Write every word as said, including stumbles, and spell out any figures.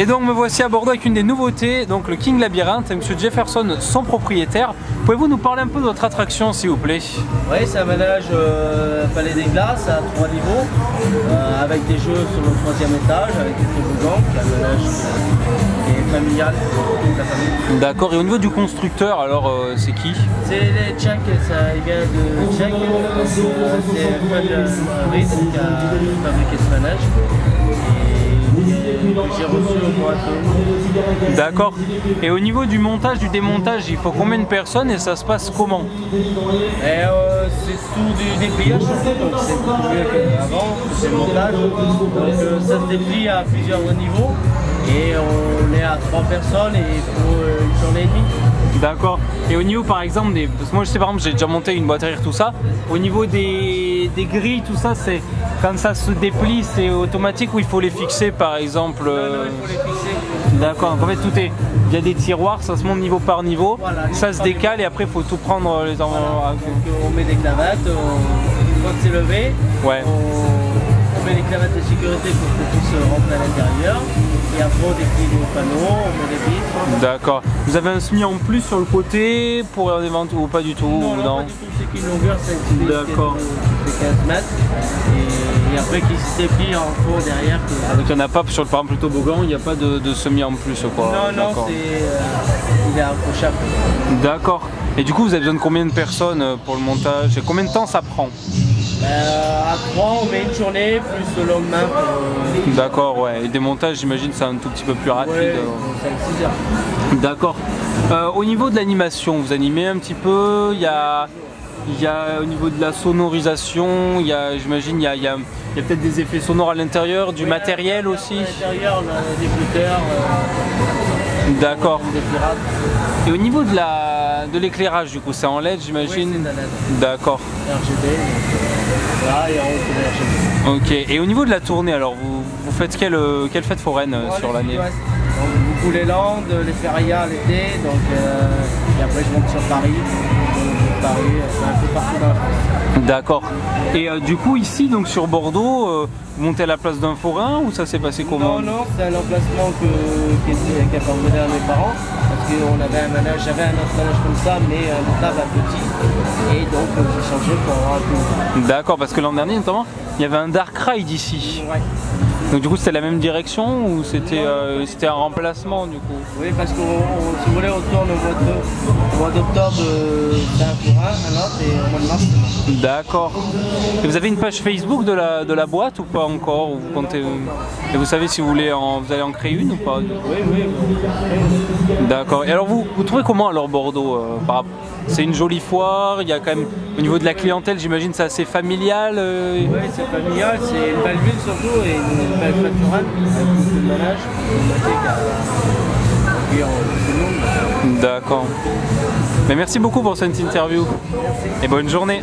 Et donc me voici à Bordeaux avec une des nouveautés, donc le King Labyrinthe, et M. Jefferson, son propriétaire. Pouvez-vous nous parler un peu de votre attraction s'il vous plaît? Oui, c'est un manège euh, Palais des Glaces à trois niveaux, euh, avec des jeux sur le troisième étage, avec des toboggans, qui est un manège euh, qui est familial pour toute la famille. D'accord, et au niveau du constructeur, alors euh, c'est qui? C'est les Tchèques, ça vient de Tchèques, euh, c'est Fabian Ritz qui a fabriqué ce manège. J'ai reçu au mois de... D'accord. Et au niveau du montage, du démontage, il faut combien de personnes et ça se passe comment? euh, C'est tout du dépliage, donc c'est plus avant, c'est le montage, donc ça se déplie à plusieurs niveaux et on est à trois personnes et il faut une journée et demie. D'accord. Et au niveau par exemple des... Parce que moi je sais par exemple j'ai déjà monté une boîte à rire tout ça. Au niveau des, des grilles tout ça, c'est... Quand ça se déplie, c'est automatique ou il faut les fixer par exemple? Non, non, il faut les fixer. D'accord, en fait tout est... Il y a des tiroirs, ça se monte niveau par niveau, voilà, ça se décale niveau. Et après il faut tout prendre les enveloppes. Voilà, on met des clavettes, on... quand c'est levé, ouais. on... on met les clavettes de sécurité pour que tout se rentre à l'intérieur. Et après on déplie nos panneaux, on met des vitres. D'accord. Vous avez un semi en plus sur le côté pour les ventes ou pas du tout? Non, non, non. Pas du tout, c'est qu'une longueur, c'est d'accord. quinze mètres. Et... Et après qui se déplie en faux derrière. Que... Donc il n'y en a pas sur le par exemple le toboggan, il n'y a pas de, de semi en plus quoi. Non non c'est euh, il est approchable. D'accord. Et du coup vous avez besoin de combien de personnes pour le montage et combien de temps ça prend? Euh, à trois on met une journée plus le lendemain. Pour... D'accord ouais. Et des montages j'imagine c'est un tout petit peu plus rapide. Ouais, cinq six heures. D'accord. Euh, au niveau de l'animation, vous animez un petit peu, il y a. Il y a au niveau de la sonorisation, j'imagine il y a, a, a peut-être des effets sonores à l'intérieur, du oui, matériel là, aussi. À l'intérieur, des flotteurs, euh, d'accord. Et au niveau de l'éclairage, de du coup, c'est en L E D, j'imagine. Oui, d'accord. R G B, là, et en haut, c'est R G B. Ok, et au niveau de la tournée, alors, vous, vous faites quelle, quelle fête foraine oh, sur l'année? Beaucoup les Landes, les Férias l'été, donc euh, et après je monte sur Paris. D'accord. Et euh, du coup ici donc sur Bordeaux, euh, vous montez à la place d'un forain ou ça s'est passé comment? Non, non, c'est un emplacement que, qui a appartenu à mes parents parce qu'on avait un manège, j'avais un autre manège comme ça mais euh, là petit et donc euh, j'ai changé pour avoir un peu. D'accord, parce que l'an dernier notamment il y avait un dark ride ici. Ouais. Donc du coup c'était la même direction ou c'était euh, un remplacement du coup? Oui parce que si vous voulez on tourne au mois d'octobre d'un forain à l'autre et au mois de mars. D'accord. Et vous avez une page Facebook de la, de la boîte ou pas encore? Ou vous comptez... Et vous savez si vous voulez en, vous allez en créer une ou pas? Oui oui. D'accord. Et alors vous, vous trouvez comment alors Bordeaux euh, par... C'est une jolie foire, il y a quand même au niveau de la clientèle j'imagine c'est assez familial. Euh... Oui c'est familial, c'est une belle ville surtout et une belle facturale, une belle manège, une belle manège. D'accord. Mais merci beaucoup pour cette interview. Merci. Et bonne journée.